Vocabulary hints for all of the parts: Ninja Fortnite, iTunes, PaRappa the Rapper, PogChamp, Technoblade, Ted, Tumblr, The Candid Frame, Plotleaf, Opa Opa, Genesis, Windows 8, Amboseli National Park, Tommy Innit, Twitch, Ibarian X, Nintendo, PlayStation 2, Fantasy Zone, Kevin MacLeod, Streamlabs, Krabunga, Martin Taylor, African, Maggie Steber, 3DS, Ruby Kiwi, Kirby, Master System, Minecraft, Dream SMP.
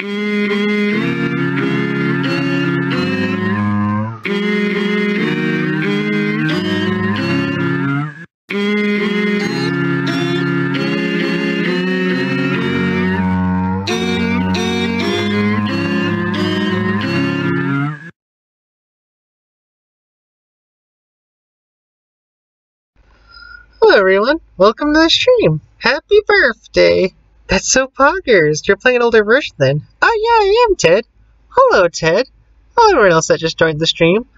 Hello everyone, welcome to the stream. Happy birthday! That's so poggers. You're playing an older version then. Oh yeah, I am, Ted. Hello, Ted. Hello everyone else that just joined the stream.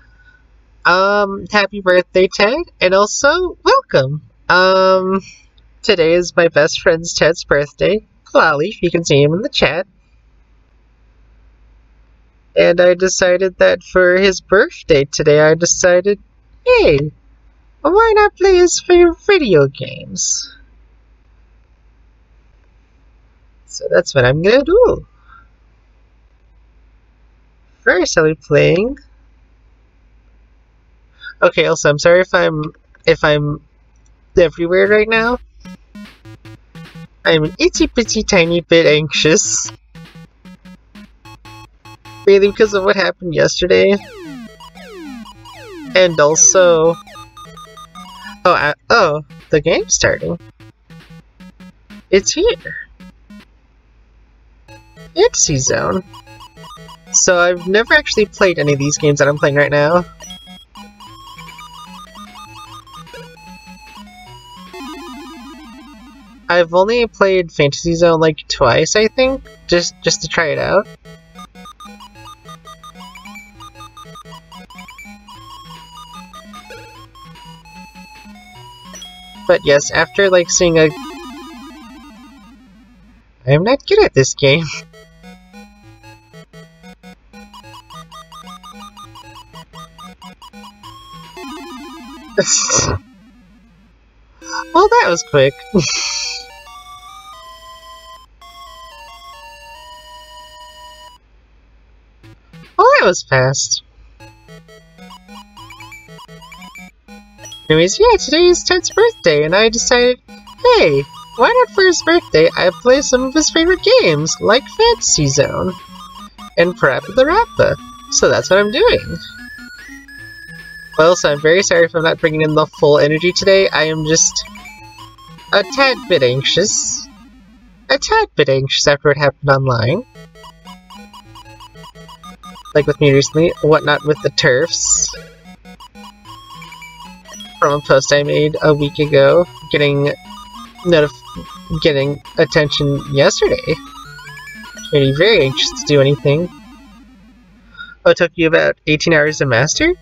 Happy birthday, Ted, and also welcome. Today is my best friend's Ted's birthday. Plotleaf, you can see him in the chat. And I decided that for his birthday today, I decided, hey, why not play his favorite video games? So that's what I'm gonna do. First, I'll be playing. Okay. Also, I'm sorry if I'm everywhere right now. I'm an itty bitty tiny bit anxious, really because of what happened yesterday, and also. Oh, the game's starting. It's here. Fantasy Zone. So I've never actually played any of these games that I'm playing right now. I've only played Fantasy Zone like twice, I think, just to try it out. But yes, after like seeing a... I'm not good at this game. Well, that was quick. Well, that was fast. Anyways, yeah, today is Ted's birthday, and I decided, hey, why not for his birthday I play some of his favorite games, like Fantasy Zone and PaRappa the Rapper. So that's what I'm doing. Well, so I'm very sorry if I'm not bringing in the full energy today. I am just a tad bit anxious. A tad bit anxious after what happened online. Like with me recently, whatnot with the turfs. From a post I made a week ago, getting attention yesterday. Really very anxious to do anything. Oh, it took you about 18 hours to master?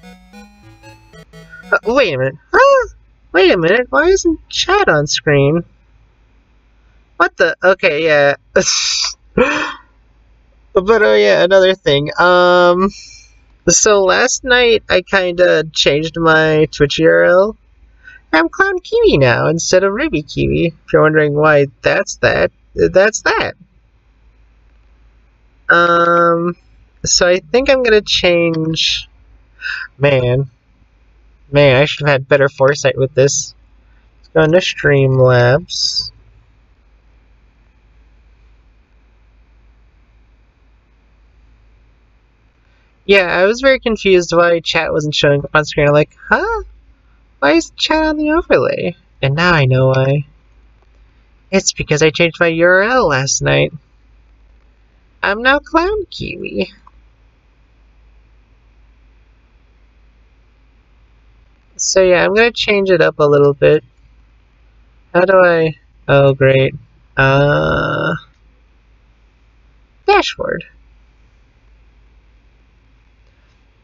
Wait a minute. Huh? Wait a minute, why isn't chat on screen? What the? Okay, yeah. But oh yeah, another thing. So last night, I kinda changed my Twitch URL. I'm Clown Kiwi now, instead of Ruby Kiwi. If you're wondering why that's that. So I think I'm gonna change... Man, I should have had better foresight with this. Let's go into Streamlabs. Yeah, I was very confused why chat wasn't showing up on screen. I'm like, huh? Why is chat on the overlay? And now I know why. It's because I changed my URL last night. I'm now Clown Kiwi. So yeah, I'm gonna change it up a little bit. How do I... Oh, great. Dashboard.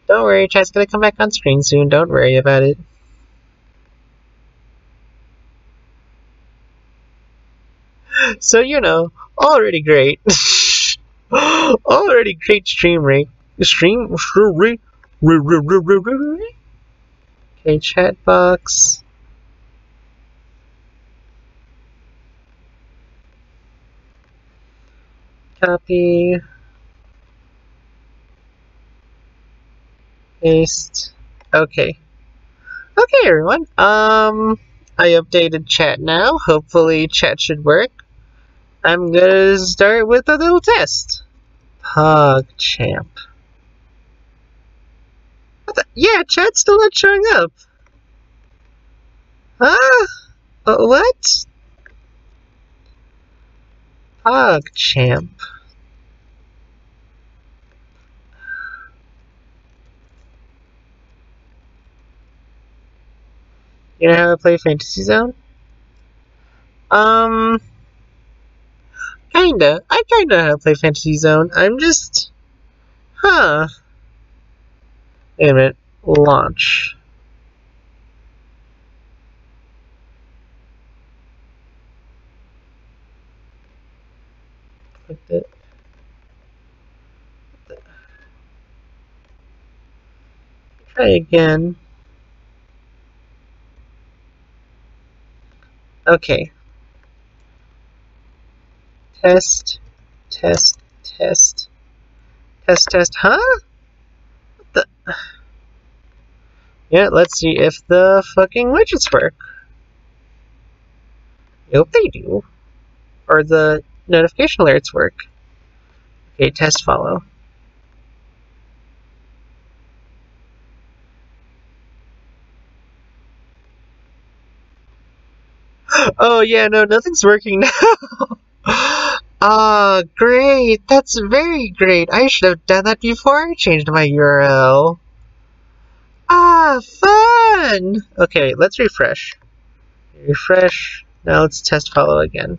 Don't worry, chat's gonna come back on screen soon, don't worry about it. So, you know, already great. Already great stream rate. Okay, chat box. Copy. Paste. Okay. Okay, everyone. I updated chat now. Hopefully, chat should work. I'm gonna start with a little test. PogChamp. What the? Yeah, chat's still not showing up. Huh? What? PogChamp. You know how to play Fantasy Zone? Kinda. I kinda know how to play Fantasy Zone. I'm just... Huh. Wait a minute. Launch. Click it. Try again. Okay. Test, test, test, test, test, huh? What the? Yeah, let's see if the fucking widgets work. I hope they do. Or the notification alerts work. Okay, test follow. Oh yeah, no, nothing's working now. Ah, great. That's very great. I should have done that before I changed my URL. Ah, fun! Okay, let's refresh. Refresh. Now let's test follow again.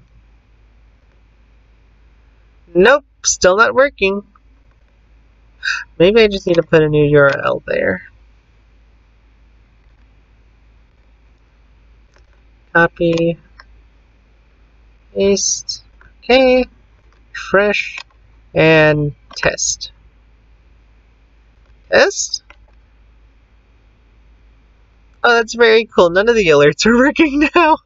Nope, still not working. Maybe I just need to put a new URL there. Copy. Paste. Okay, refresh, and test. Test? Oh, that's very cool. None of the alerts are working now.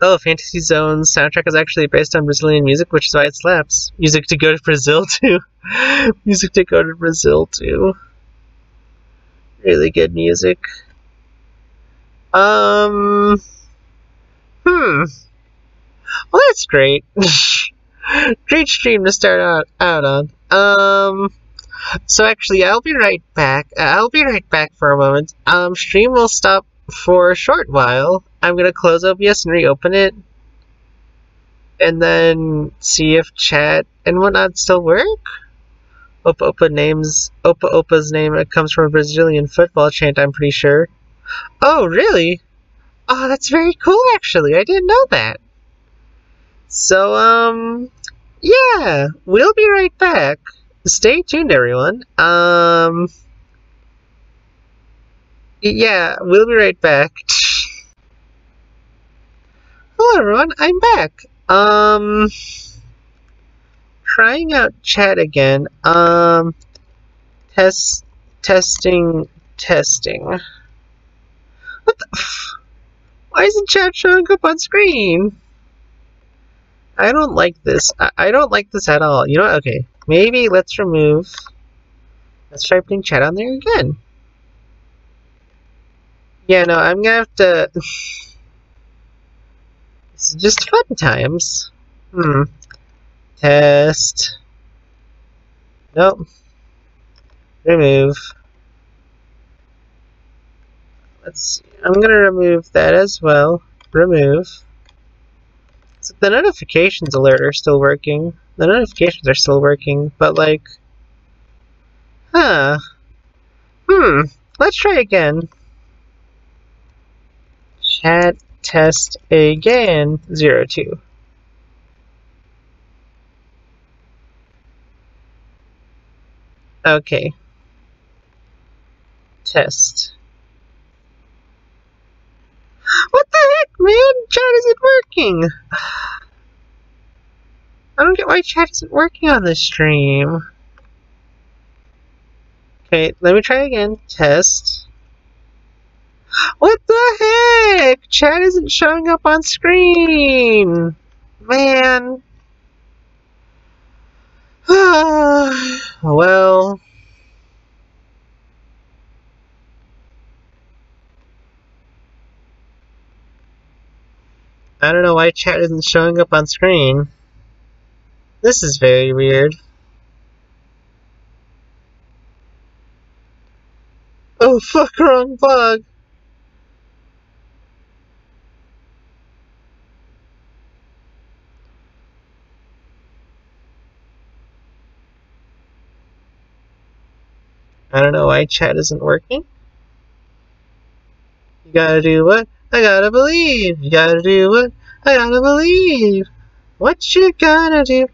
Oh, Fantasy Zone's soundtrack is actually based on Brazilian music, which is why it slaps. Music to go to Brazil to. Music to go to Brazil to. Really good music. Well, that's great. Great stream to start out on. So actually, I'll be right back. I'll be right back for a moment. Stream will stop for a short while. I'm gonna close OBS and reopen it. And then see if chat and whatnot still work. Opa Opa's name, it comes from a Brazilian football chant, I'm pretty sure. Oh, really? Oh, that's very cool, actually. I didn't know that. So, yeah, we'll be right back. Stay tuned, everyone. Yeah, we'll be right back. Hello, everyone. I'm back. Trying out chat again. Testing. What the f- Why isn't chat showing up on screen? I don't like this. I don't like this at all. You know what? Okay. Maybe let's remove... Let's try putting chat on there again. Yeah, no, I'm gonna have to... This is just fun times. Test. Nope. Remove. Let's see. I'm gonna remove that as well. Remove. So the notifications alert are still working. The notifications are still working, but like... Huh. Let's try again. Chat test again. 02. Okay. Test. What the heck, man? Chat isn't working! I don't get why chat isn't working on this stream. Okay, let me try again. Test. What the heck? Chat isn't showing up on screen! Man. Well... I don't know why chat isn't showing up on screen. This is very weird. Oh fuck, wrong bug! I don't know why chat isn't working. You gotta do what? I gotta believe! You gotta do what? I gotta believe! What you gotta do?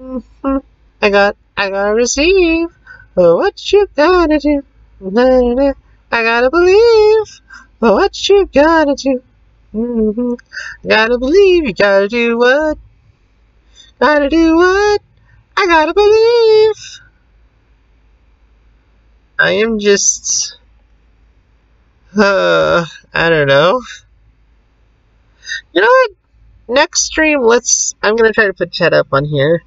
Mm-hmm. I gotta receive! What you gotta do? I gotta believe! What you gotta do? Mm-hmm. Gotta believe, you gotta do what? Gotta do what? I gotta believe! I am just... I don't know. You know what? Next stream, I'm gonna try to put Ted up on here.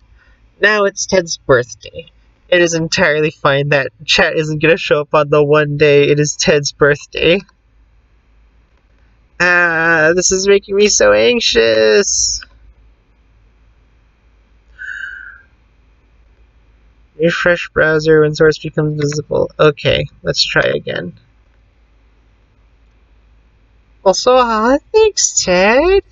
Now it's Ted's birthday. It is entirely fine that chat isn't gonna show up on the one day it is Ted's birthday. This is making me so anxious. Refresh browser when source becomes visible. Okay, let's try again. Also, thanks, Ted.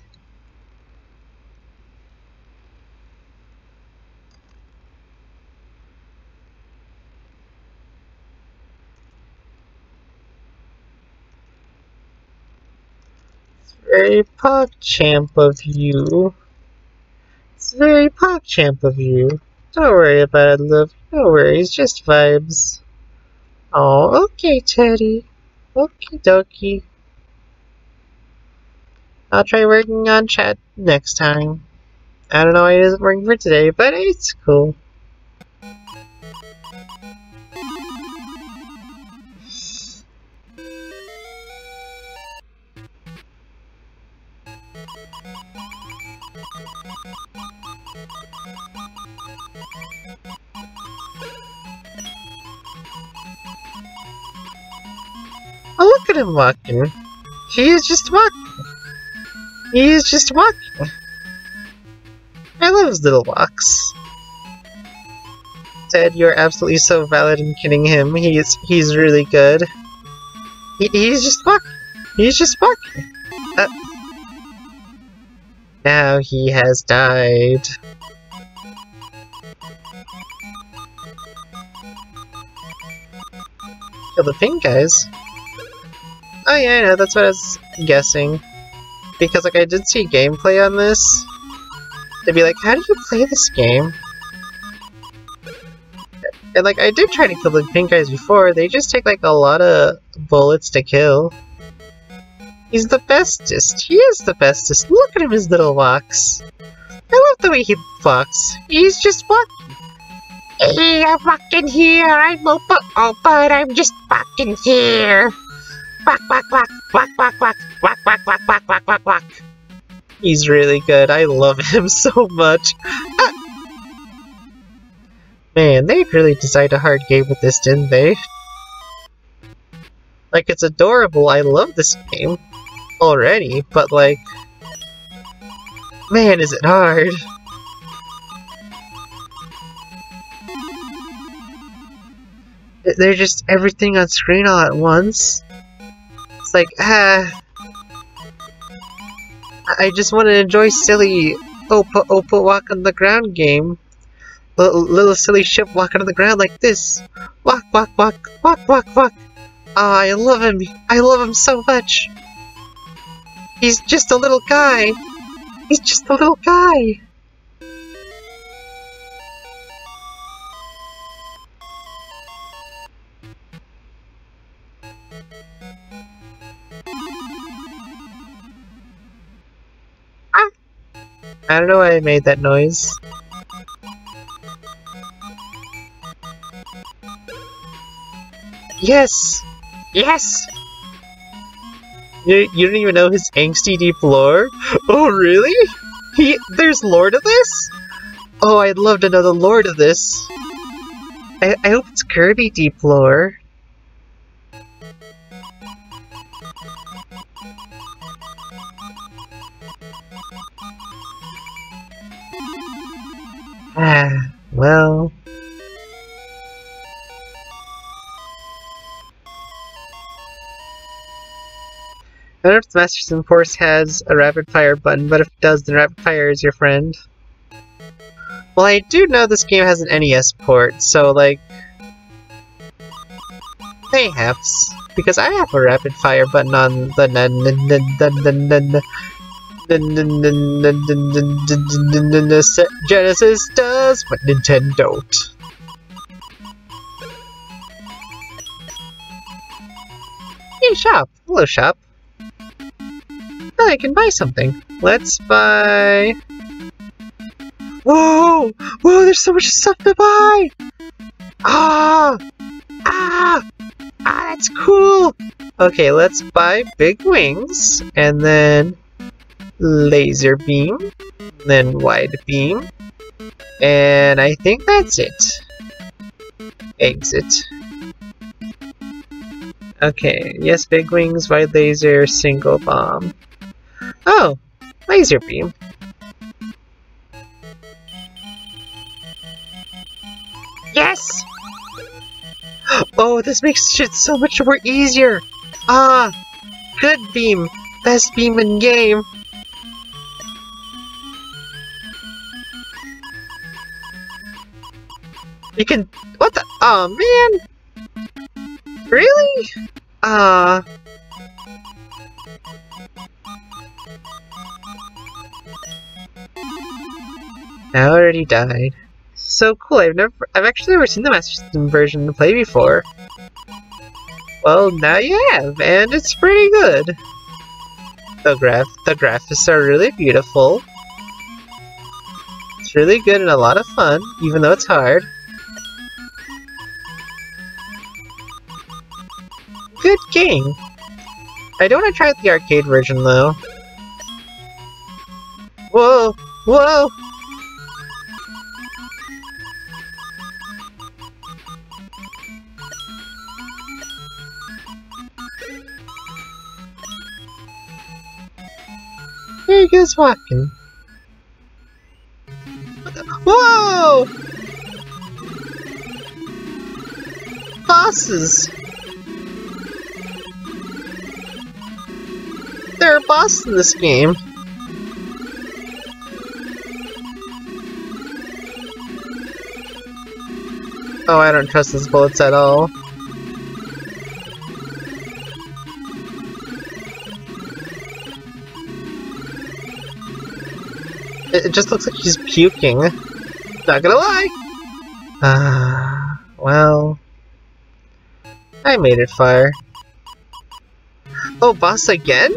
It's very PogChamp of you. It's very PogChamp of you. Don't worry about it, love. No worries, just vibes. Oh, okay, Teddy. Okie dokie. I'll try working on chat next time. I don't know why it isn't working for today, but it's cool. Oh, look at him walking. He is just walking. He is just walking. I love his little walks. Ted, you're absolutely so valid in kidding him. He's really good. He's just walking. He's just walking. Now he has died. Kill the pink guys. Oh yeah, I know, that's what I was guessing. Because, like, I did see gameplay on this. They'd be like, how do you play this game? And, like, I did try to kill the pink guys before. They just take, like, a lot of bullets to kill. He's the bestest. He is the bestest. Look at him, his little walks. I love the way he walks. He's just walking. Hey, I'm walking here. I'm Opa Opa, and I'm just walking here. Quack, quack, quack, quack, quack, quack, quack, quack, quack, quack, quack, quack, quack. He's really good. I love him so much. Man, they really designed a hard game with this, didn't they? Like, it's adorable. I love this game already, but like... Man, is it hard. They're just everything on screen all at once. It's like, I just want to enjoy silly Opa Opa walk on the ground game. Little silly ship walking on the ground like this. Walk, walk, walk, walk, walk, walk. Oh, I love him. I love him so much. He's just a little guy. He's just a little guy. I don't know why I made that noise. Yes! Yes! You don't even know his angsty deep lore? Oh, really? There's lore to this? Oh, I'd love to know the lore to this. I hope it's Kirby deep lore. Well... I wonder if the Master System, of course, has a rapid fire button, but if it does, then rapid fire is your friend. Well, I do know this game has an NES port, so, like... Perhaps. Because I have a rapid fire button on the... Genesis does, but Nintendo don't. Hey, shop! Hello, shop. I can buy something. Let's buy... Whoa! Whoa, there's so much stuff to buy! Ah! Ah! Ah, that's cool! Okay, let's buy big wings, and then laser beam, and then wide beam, and I think that's it. Exit. Okay, yes, big wings, wide laser, single bomb. Oh, laser beam. Yes! Oh, this makes shit so much more easier! Ah! Good beam! Best beam in game! You can... What the... Aw, oh, man! Really? Ah... I already died. So cool, I've actually never seen the Master System version to play before. Well, now you have, and it's pretty good. The graphics are really beautiful. It's really good and a lot of fun, even though it's hard. Good game. I don't want to try the arcade version, though. Whoa! Whoa! There he goes walking. What the? Whoa! Bosses! There are bosses in this game. Oh, I don't trust those bullets at all. It just looks like she's puking. Not gonna lie! Well... I made it fire. Oh, boss again?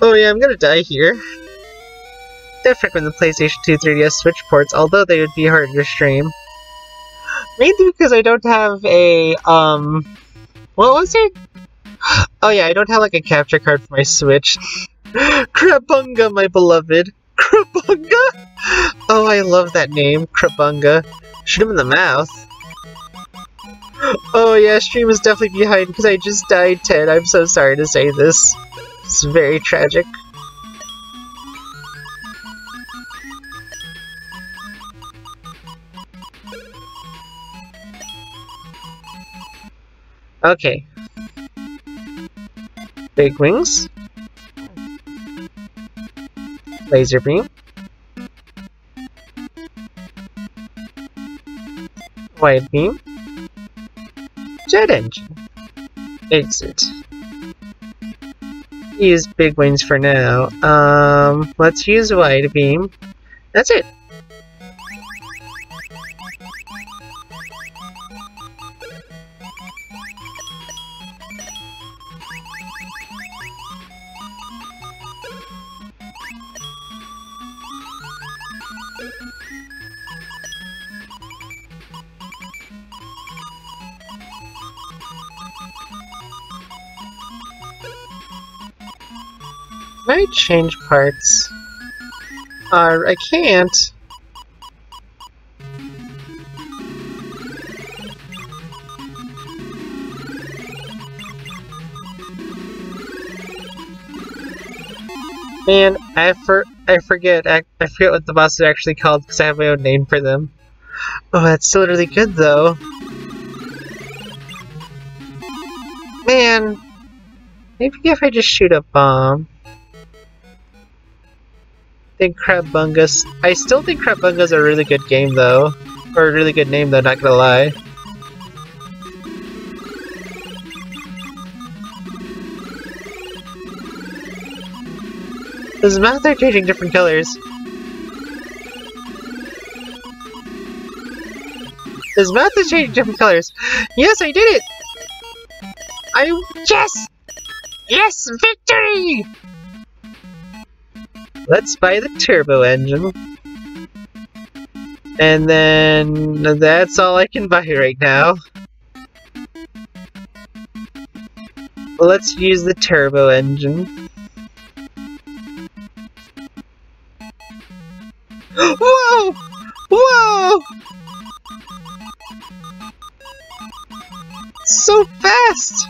Oh yeah, I'm gonna die here. They're frequent the PlayStation 2, 3DS, Switch ports, although they would be harder to stream. Mainly because I don't have a, what was it? Oh yeah, I don't have, like, a capture card for my Switch. Krabunga, my beloved! Krabunga? Oh, I love that name, Krabunga. Shoot him in the mouth. Oh yeah, stream is definitely behind because I just died, Ted. I'm so sorry to say this. It's very tragic. Okay. Big wings. Laser beam. Wide beam. Jet engine. Exit. Use big wings for now. Let's use wide beam. That's it. Can I change parts? I can't. Man, I forget what the boss is actually called because I have my own name for them. Oh, that's still really good though. Man, maybe if I just shoot a bomb. I still think Krabunga's a really good game though. Or a really good name though, not gonna lie. His mouth are changing different colors. His mouth is changing different colors. Yes, I did it! Yes! Yes, victory! Let's buy the turbo engine. And then that's all I can buy right now. Let's use the turbo engine. Whoa! Whoa! So fast!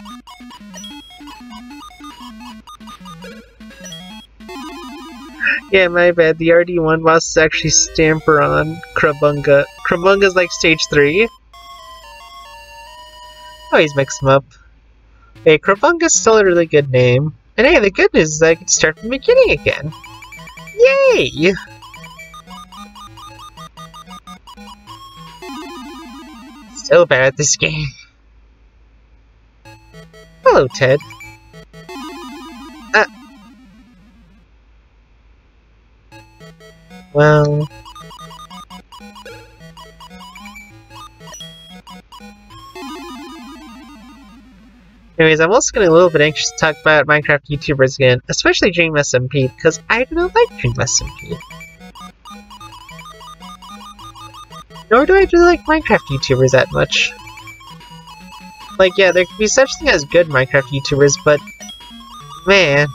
Yeah, my bad. The RD1 boss is actually Stamper on Krabunga. Krabunga's like stage 3. Oh, he's mixed him up. Hey, Krabunga's still a really good name. And hey, the good news is I can start from the beginning again. Yay! So bad at this game. Hello, Ted. Well... Anyways, I'm also getting a little bit anxious to talk about Minecraft YouTubers again, especially Dream SMP, because I do not like Dream SMP. Nor do I really like Minecraft YouTubers that much. Like, yeah, there could be such thing as good Minecraft YouTubers, but... Man...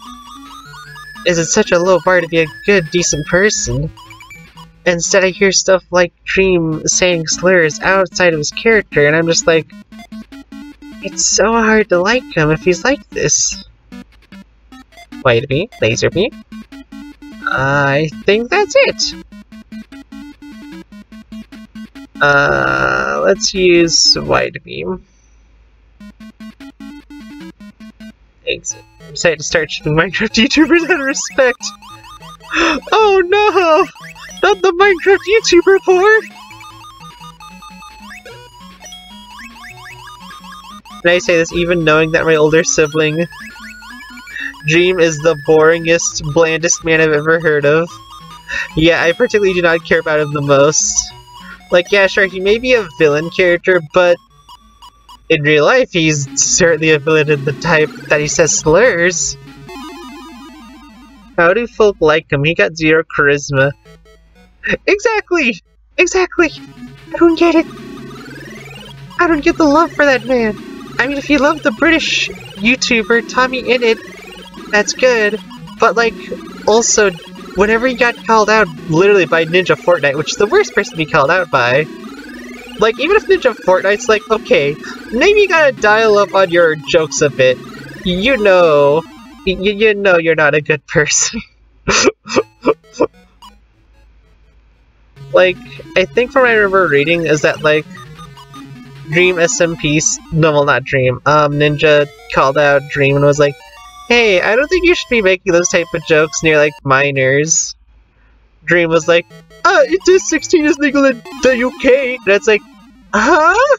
Is it such a low bar to be a good, decent person? Instead I hear stuff like Dream saying slurs outside of his character, and I'm just like... It's so hard to like him if he's like this. White bee? Laser bee? I think that's it! Let's use wide beam. Exit. I'm excited to start shooting Minecraft YouTubers out of respect. Oh no! Not the Minecraft YouTuber board! And I say this even knowing that my older sibling Dream is the boringest, blandest man I've ever heard of. Yeah, I particularly do not care about him the most. Like, yeah, sure, he may be a villain character, but in real life, he's certainly a villain in the type that he says slurs. How do folk like him? He got zero charisma. Exactly! Exactly! I don't get it. I don't get the love for that man. I mean, if you love the British YouTuber Tommy Innit, that's good, but, like, also... Whenever he got called out literally by Ninja Fortnite, which is the worst person to be called out by. Like, even if Ninja Fortnite's like, okay, maybe you gotta dial up on your jokes a bit. You know you're not a good person. Like, I think from what I remember reading is that, like, Dream SMP, no, well, not Dream, Ninja called out Dream and was like, hey, I don't think you should be making those type of jokes near, like, minors. Dream was like, it is 16 is legal in the UK. And it's like, huh?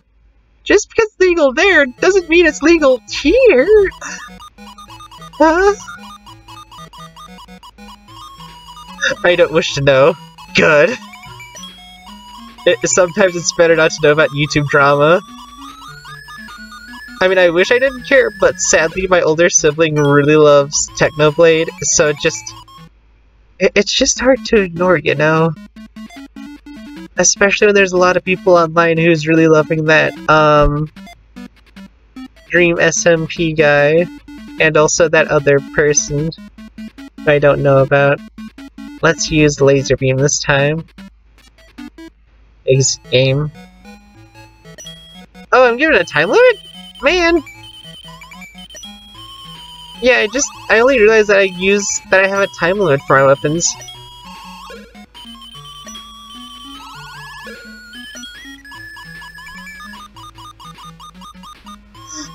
Just because it's legal there doesn't mean it's legal here. Huh? I don't wish to know. Good. Sometimes it's better not to know about YouTube drama. I mean, I wish I didn't care, but sadly my older sibling really loves Technoblade, so it's just hard to ignore, you know? Especially when there's a lot of people online who's really loving that, Dream SMP guy, and also that other person I don't know about. Let's use laser beam this time. Exit game. Oh, I'm giving it a time limit? Man! Yeah, I only realized that I have a time limit for my weapons.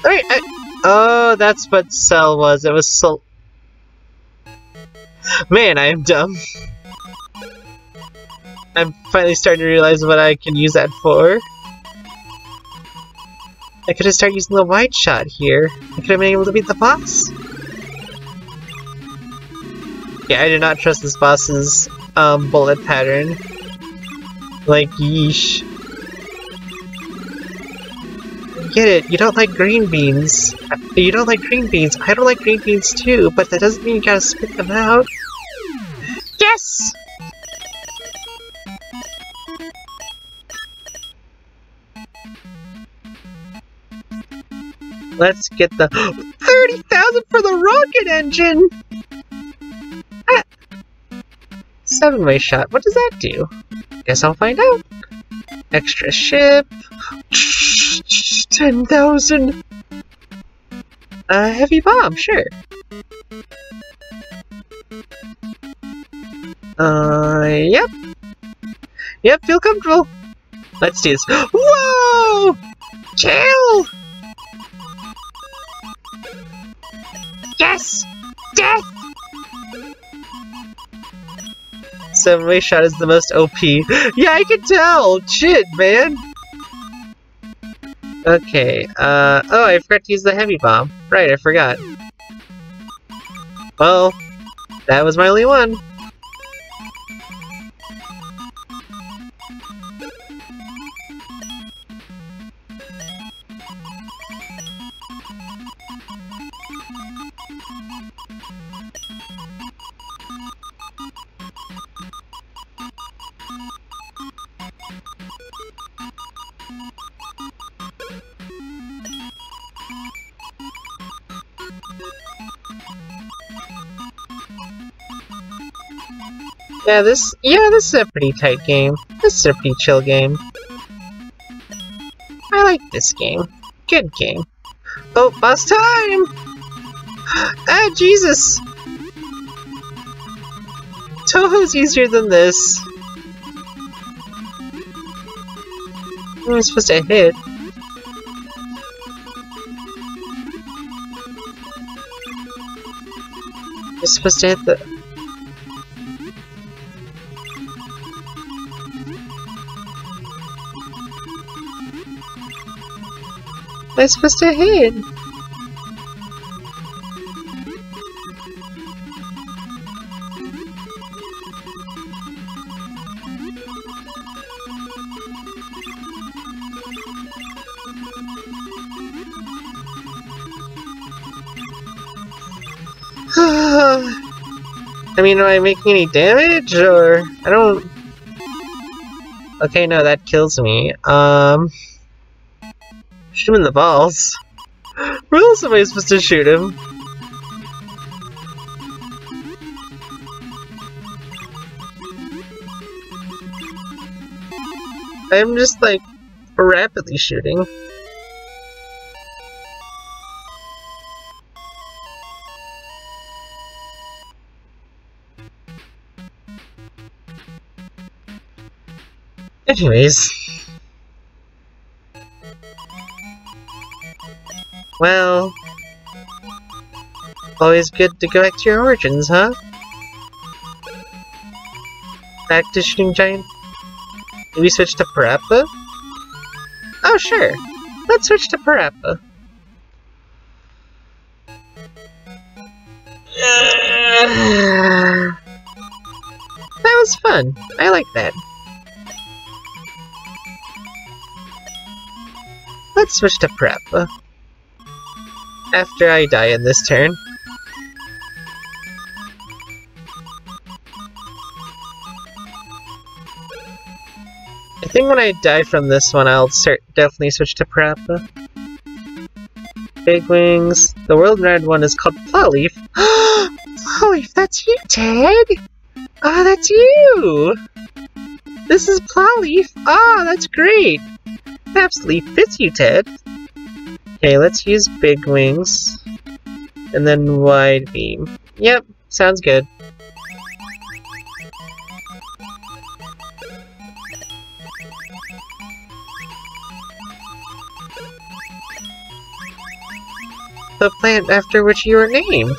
Alright, oh, that's what Cell was. It was Sol. Man, I am dumb. I'm finally starting to realize what I can use that for. I could have started using the wide shot here. I could have been able to beat the boss. Yeah, I do not trust this boss's bullet pattern. Like, yeesh. Get it, you don't like green beans. You don't like green beans. I don't like green beans too, but that doesn't mean you gotta spit them out. Yes! Let's get the 30,000 for the rocket engine! Ah. 7-way shot, what does that do? Guess I'll find out. Extra ship. 10,000. A heavy bomb, sure. Yep. Yep, feel comfortable. Let's do this. Whoa! Kill! Yes! Death! 7-way shot is the most OP. Yeah, I can tell! Shit, man! Okay, oh, I forgot to use the heavy bomb. Right, I forgot. Well, that was my only one. Yeah, this is a pretty tight game. This is a pretty chill game. I like this game. Good game. Oh, boss time! Ah, Jesus! Toho's easier than this. I'm supposed to hit. You're supposed to hit the... I'm supposed to hit. I mean, am I making any damage, or I don't? Okay, no, that kills me. Shoot him in the balls. Where else am I supposed to shoot him? I'm just, like, rapidly shooting. Anyways. Well, always good to go back to your origins, huh? Back to shooting giant. Can we switch to PaRappa? Oh, sure. Let's switch to PaRappa. That was fun. I like that. Let's switch to PaRappa. After I die in this turn. I think when I die from this one, I'll definitely switch to PaRappa. Big wings. The world round one is called Plotleaf. Plotleaf, that's you, Ted! Oh, that's you! This is Plotleaf. Ah, oh, that's great! It absolutely fits you, Ted. Okay, let's use big wings. and then wide beam. Yep, sounds good. The plant after which you were named.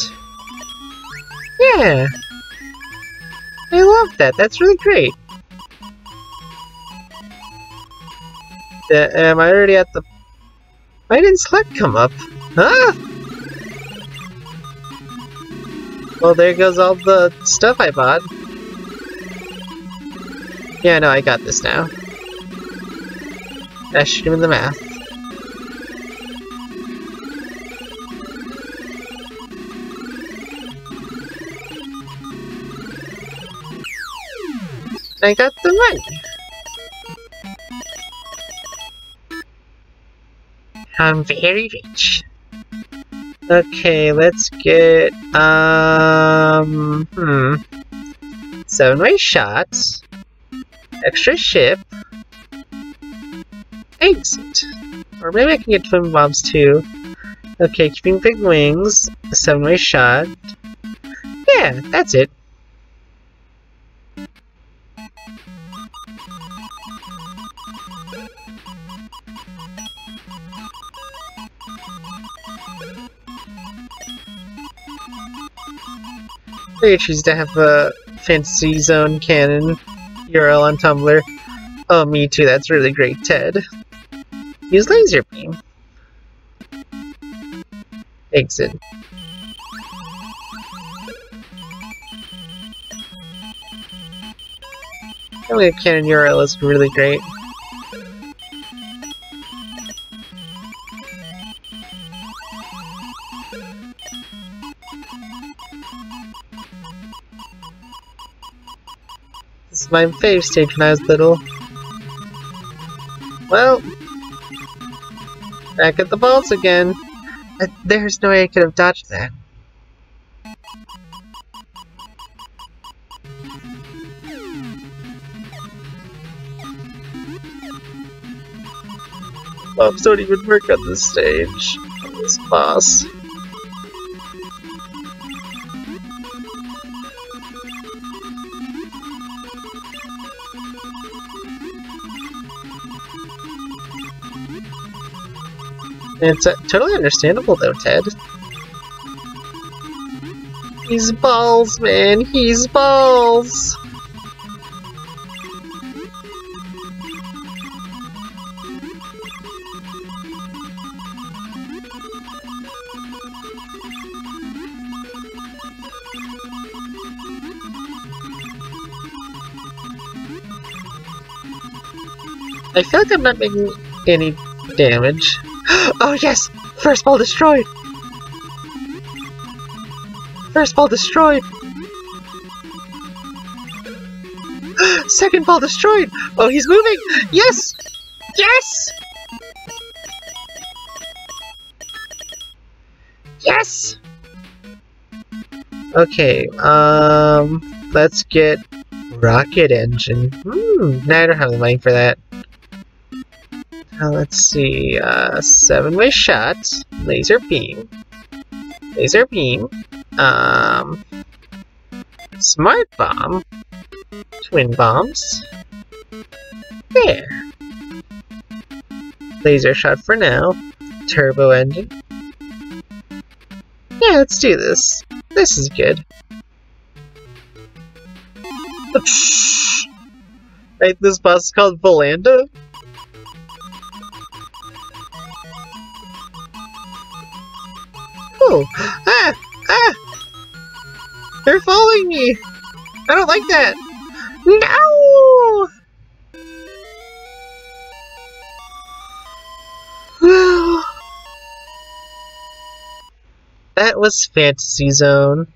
Yeah. I love that. That's really great. Am I already at the... Why didn't Slug come up? Huh? Well, there goes all the stuff I bought. Yeah, no, I got this now. I should do the math. I got the money. I'm very rich. Okay, let's get, 7-way shots. Extra ship. Exit. Or maybe I can get twin bombs too. Okay, keeping big wings. 7-way shot. Yeah, that's it. I choose to have a Fantasy Zone canon URL on Tumblr. Oh, me too, that's really great, Ted. Use laser beam. Exit. Having a canon URL is really great. My fave stage when I was little. Well, back at the balls again. There's no way I could have dodged that. Bombs don't even work on this stage. On this boss. It's totally understandable though, Ted. He's balls, man. He's balls. I feel like I'm not making any damage. Oh yes! First ball destroyed! First ball destroyed! Second ball destroyed! Oh, he's moving! Yes! Yes! Yes! Okay, let's get rocket engine. Now I don't have the money for that. Let's see, 7-way shot, laser beam, smart bomb, twin bombs, there, laser shot for now, turbo engine, yeah, let's do this, this is good. Right, this boss is called Volanda? Ah! Ah! They're following me! I don't like that! No! That was Fantasy Zone.